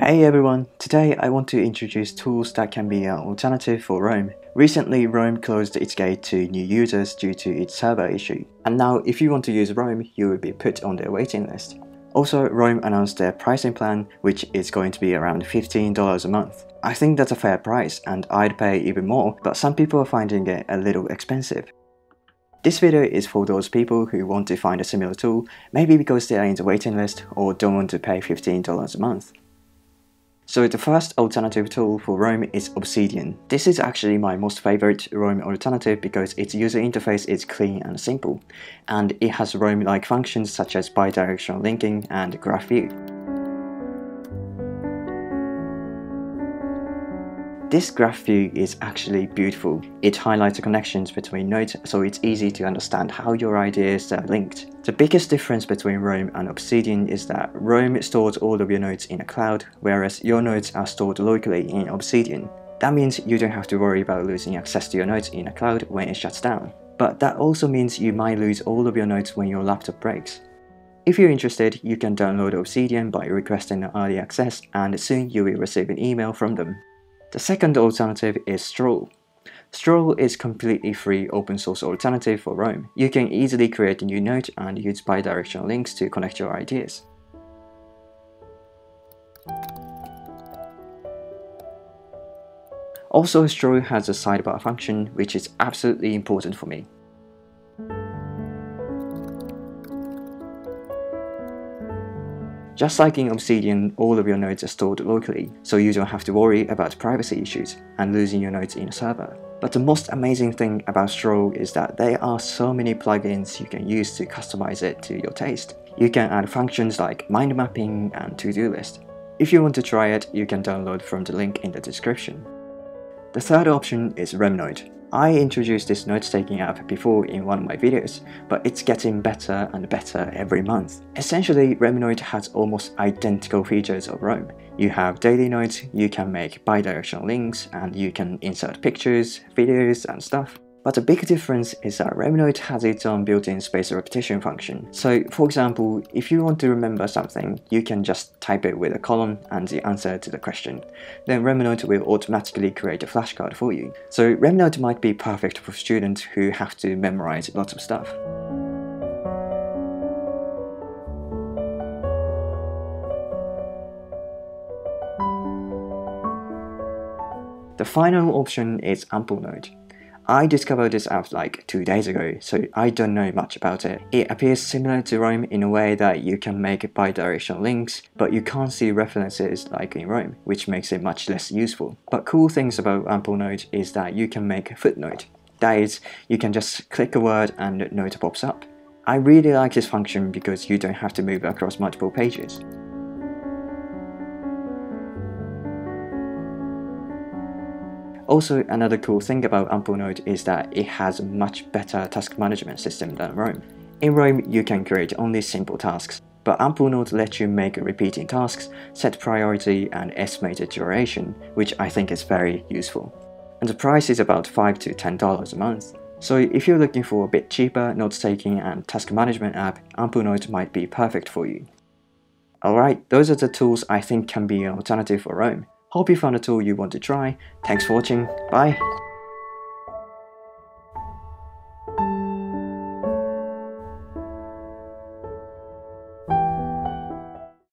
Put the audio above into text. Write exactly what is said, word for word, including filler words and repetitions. Hey everyone, today I want to introduce tools that can be an alternative for Roam. Recently, Roam closed its gate to new users due to its server issue, and now if you want to use Roam, you will be put on their waiting list. Also, Roam announced their pricing plan, which is going to be around fifteen dollars a month. I think that's a fair price and I'd pay even more, but some people are finding it a little expensive. This video is for those people who want to find a similar tool, maybe because they are in the waiting list or don't want to pay fifteen dollars a month. So the first alternative tool for Roam is Obsidian. This is actually my most favorite Roam alternative because its user interface is clean and simple, and it has Roam-like functions such as bidirectional linking and graph view. This graph view is actually beautiful. It highlights the connections between nodes, so it's easy to understand how your ideas are linked. The biggest difference between Roam and Obsidian is that Roam stores all of your nodes in a cloud, whereas your nodes are stored locally in Obsidian. That means you don't have to worry about losing access to your nodes in a cloud when it shuts down. But that also means you might lose all of your nodes when your laptop breaks. If you're interested, you can download Obsidian by requesting an early access, and soon you will receive an email from them. The second alternative is Stroll. Stroll is a completely free open source alternative for Roam. You can easily create a new node and use bidirectional links to connect your ideas. Also, Stroll has a sidebar function, which is absolutely important for me. Just like in Obsidian, all of your nodes are stored locally, so you don't have to worry about privacy issues and losing your nodes in a server. But the most amazing thing about Stroll is that there are so many plugins you can use to customize it to your taste. You can add functions like mind mapping and to-do list. If you want to try it, you can download from the link in the description. The third option is RemNote. I introduced this note-taking app before in one of my videos, but it's getting better and better every month. Essentially, RemNote has almost identical features of Roam. You have daily notes, you can make bidirectional links, and you can insert pictures, videos, and stuff. But the big difference is that RemNote has its own built-in spatial repetition function. So, for example, if you want to remember something, you can just type it with a colon and the answer to the question. Then RemNote will automatically create a flashcard for you. So RemNote might be perfect for students who have to memorize lots of stuff. The final option is Amplenote. I discovered this app like two days ago, so I don't know much about it. It appears similar to Roam in a way that you can make bidirectional links, but you can't see references like in Roam, which makes it much less useful. But cool things about Amplenote is that you can make a footnote. That is, you can just click a word and a note pops up. I really like this function because you don't have to move across multiple pages. Also, another cool thing about Amplenote is that it has a much better task management system than Roam. In Roam, you can create only simple tasks, but Amplenote lets you make repeating tasks, set priority and estimated duration, which I think is very useful. And the price is about five to ten dollars a month. So if you're looking for a bit cheaper note-taking and task management app, Amplenote might be perfect for you. Alright, those are the tools I think can be an alternative for Roam. Hope you found a tool you want to try. Thanks for watching, bye!